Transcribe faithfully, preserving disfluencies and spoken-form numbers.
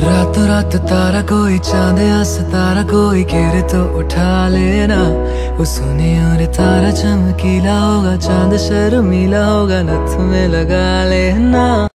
रातों रात तारा कोई चाँदया सितारा कोई गिरे तो उठा लेना। वो सुनिया रे तारा चमकीला होगा, चांद शर्मीला होगा, नथ में लगा लेना।